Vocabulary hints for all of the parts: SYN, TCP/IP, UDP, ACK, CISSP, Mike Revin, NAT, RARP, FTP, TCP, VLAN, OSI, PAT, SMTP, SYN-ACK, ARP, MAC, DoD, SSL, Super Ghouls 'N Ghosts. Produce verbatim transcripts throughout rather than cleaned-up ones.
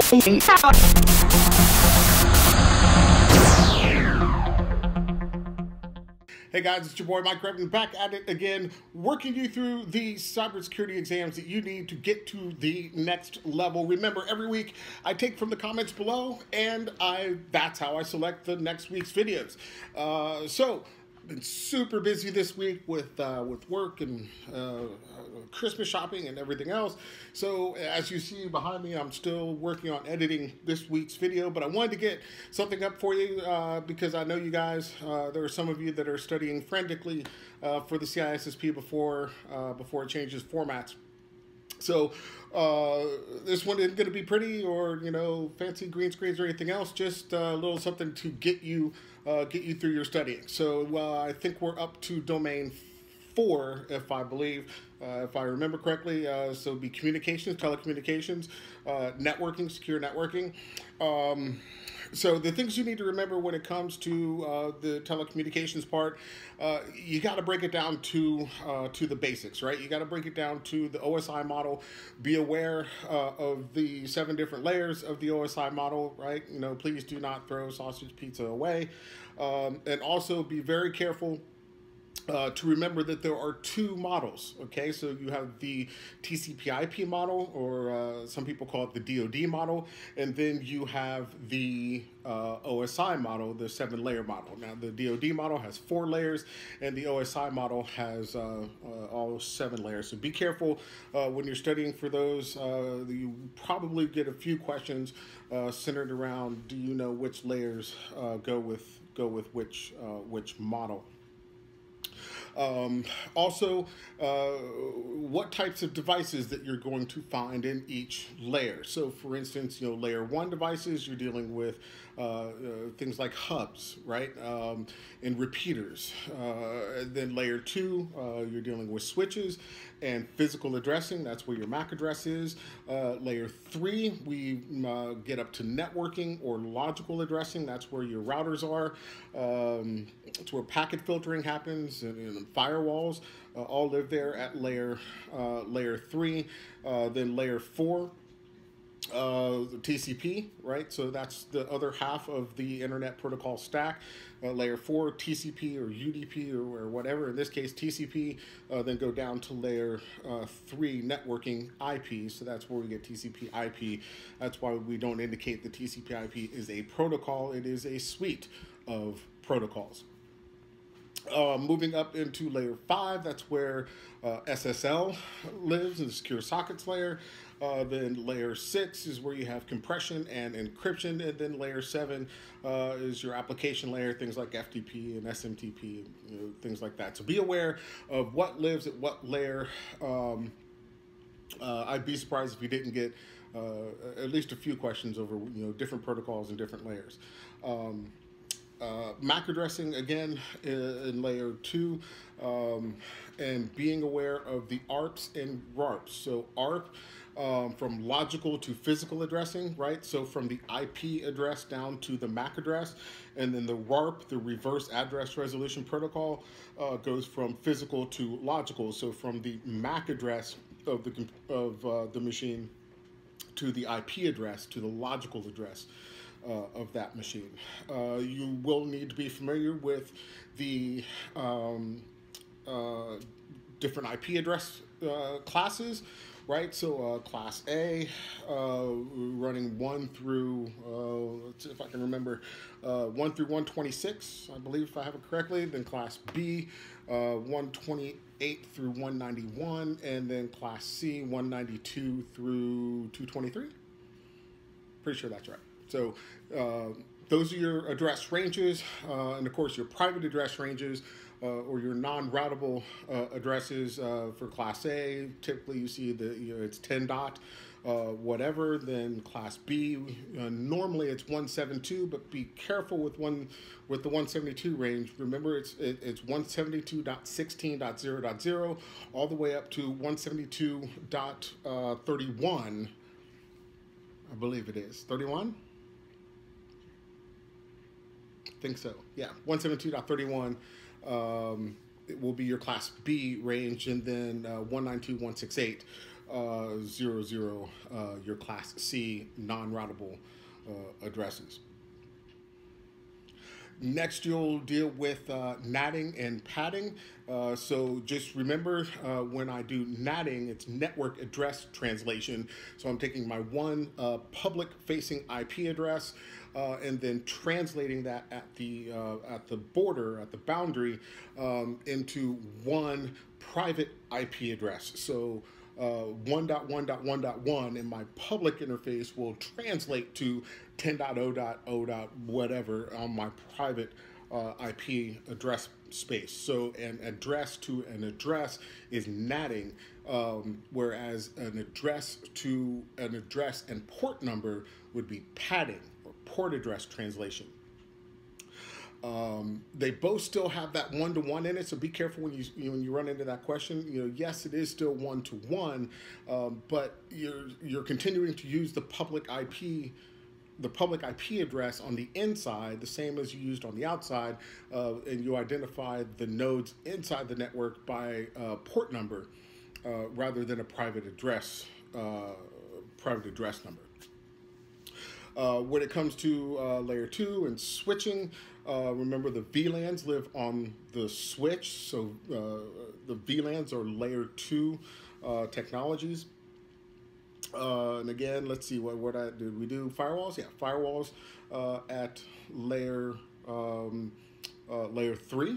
Hey guys, it's your boy Mike Revin back at it again, working you through the cybersecurity exams that you need to get to the next level. Remember, every week I take from the comments below, and I that's how I select the next week's videos. Uh, so. Been super busy this week with uh, with work and uh, Christmas shopping and everything else. So as you see behind me, I'm still working on editing this week's video, but I wanted to get something up for you uh, because I know you guys, uh, there are some of you that are studying frantically uh, for the C I S S P before, uh, before it changes formats. So uh, this one isn't going to be pretty or, you know, fancy green screens or anything else, just a little something to get you uh, get you through your studying. So uh, I think we're up to domain four, if I believe, uh, if I remember correctly. Uh, so it would be communications, telecommunications, uh, networking, secure networking. Um, so the things you need to remember when it comes to uh, the telecommunications part, uh, you got to break it down to uh, to the basics, right? You got to break it down to the O S I model. Be aware uh, of the seven different layers of the O S I model, right? You know, please do not throw sausage pizza away, um, and also be very careful Uh, to remember that there are two models, okay? So you have the T C P I P model, or uh, some people call it the D O D model, and then you have the uh, O S I model, the seven-layer model. Now, the D O D model has four layers, and the O S I model has uh, uh, all seven layers. So be careful uh, when you're studying for those. Uh, you probably get a few questions uh, centered around, do you know which layers uh, go with go with which uh, which model? Um, also, uh, what types of devices that you're going to find in each layer. So, for instance, you know, layer one devices, you're dealing with uh, uh, things like hubs, right, um, and repeaters. Uh, and then layer two, uh, you're dealing with switches and physical addressing. That's where your mack address is. Uh, layer three, we uh, get up to networking or logical addressing. That's where your routers are. Um, it's where packet filtering happens, and, and firewalls uh, all live there at layer uh, layer three. Uh, then layer four, uh, the T C P, right? So that's the other half of the internet protocol stack. Uh, layer four, T C P or U D P or, or whatever. In this case, T C P. Uh, then go down to layer uh, three, networking I P. So that's where we get T C P I P. That's why we don't indicate the T C P I P is a protocol. It is a suite of protocols. Uh, moving up into layer five, that's where uh, S S L lives, in the secure sockets layer. Uh, then layer six is where you have compression and encryption. And then layer seven uh, is your application layer, things like F T P and S M T P, you know, things like that. So be aware of what lives at what layer. Um, uh, I'd be surprised if you didn't get uh, at least a few questions over, you know, different protocols and different layers. Um, Uh, mack addressing, again, in, in layer two, um, and being aware of the A R Ps and RARPs. So A R P, um, from logical to physical addressing, right? So from the I P address down to the mack address, and then the RARP, the reverse address resolution protocol, uh, goes from physical to logical. So from the mack address of the, of, uh, the machine to the I P address to the logical address Uh, of that machine. Uh, you will need to be familiar with the um, uh, different I P address uh, classes, right? So uh, class A, uh, running one through, uh, let's see if I can remember, uh, one through one twenty-six, I believe, if I have it correctly. Then class B, uh, one twenty-eight through one ninety-one, and then class C, one ninety-two through two twenty-three. Pretty sure that's right. So uh, those are your address ranges, uh, and of course your private address ranges, uh, or your non-routable uh, addresses. Uh, for class A, typically you see the you know, it's ten dot uh, whatever. Then class B, uh, normally it's one seventy-two, but be careful with one with the one seventy-two range. Remember, it's it, it's one seventy-two dot sixteen dot zero dot zero all the way up to one seventy-two dot thirty-one. I believe it is thirty-one. Think so, yeah. one seventy-two dot thirty-one um, it will be your class B range, and then uh, one ninety-two dot one sixty-eight uh, zero, zero, uh, your class C non-routable uh, addresses. Next, you'll deal with uh, natting and patting. Uh, so just remember uh, when I do natting, it's network address translation. So I'm taking my one uh, public facing I P address uh, and then translating that at the, uh, at the border, at the boundary, um, into one private I P address. So one dot one dot one dot one uh, in my public interface will translate to ten dot zero dot zero. Whatever on my private uh, I P address space. So an address to an address is natting, um, whereas an address to an address and port number would be patting or port address translation. Um, they both still have that one-to-one in it, so be careful when you, you know, when you run into that question. You know, yes, it is still one-to-one, um, but you're you're continuing to use the public I P, the public I P address on the inside, the same as you used on the outside, uh, and you identify the nodes inside the network by uh, port number uh, rather than a private address, uh, private address number. Uh, when it comes to uh, layer two and switching, uh, remember the V LANs live on the switch. So uh, the V LANs are layer two uh, technologies. Uh, and again, let's see, what, what I, did we do? Firewalls? Yeah, firewalls uh, at layer, um, uh, layer three.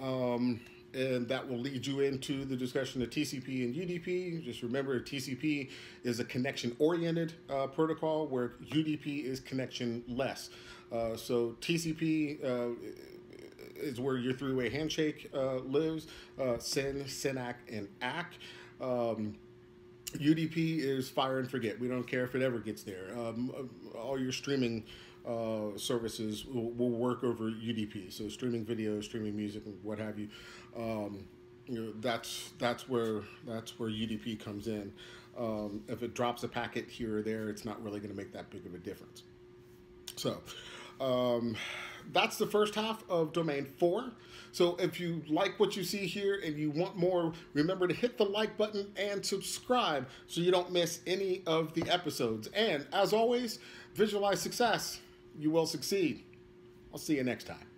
Um, and that will lead you into the discussion of T C P and U D P. Just remember, T C P is a connection-oriented uh, protocol, where U D P is connection-less. Uh, so T C P uh, is where your three-way handshake uh, lives, uh, SYN, SYN-ACK, and ACK. Um, U D P is fire and forget. We don't care if it ever gets there. Um, all your streaming uh, services will, will work over U D P. So streaming video, streaming music, and what have you. Um, you know, that's that's where that's where U D P comes in. Um, if it drops a packet here or there, it's not really going to make that big of a difference. So um, that's the first half of domain four. So if you like what you see here and you want more, remember to hit the like button and subscribe so you don't miss any of the episodes. And as always, visualize success. You will succeed. I'll see you next time.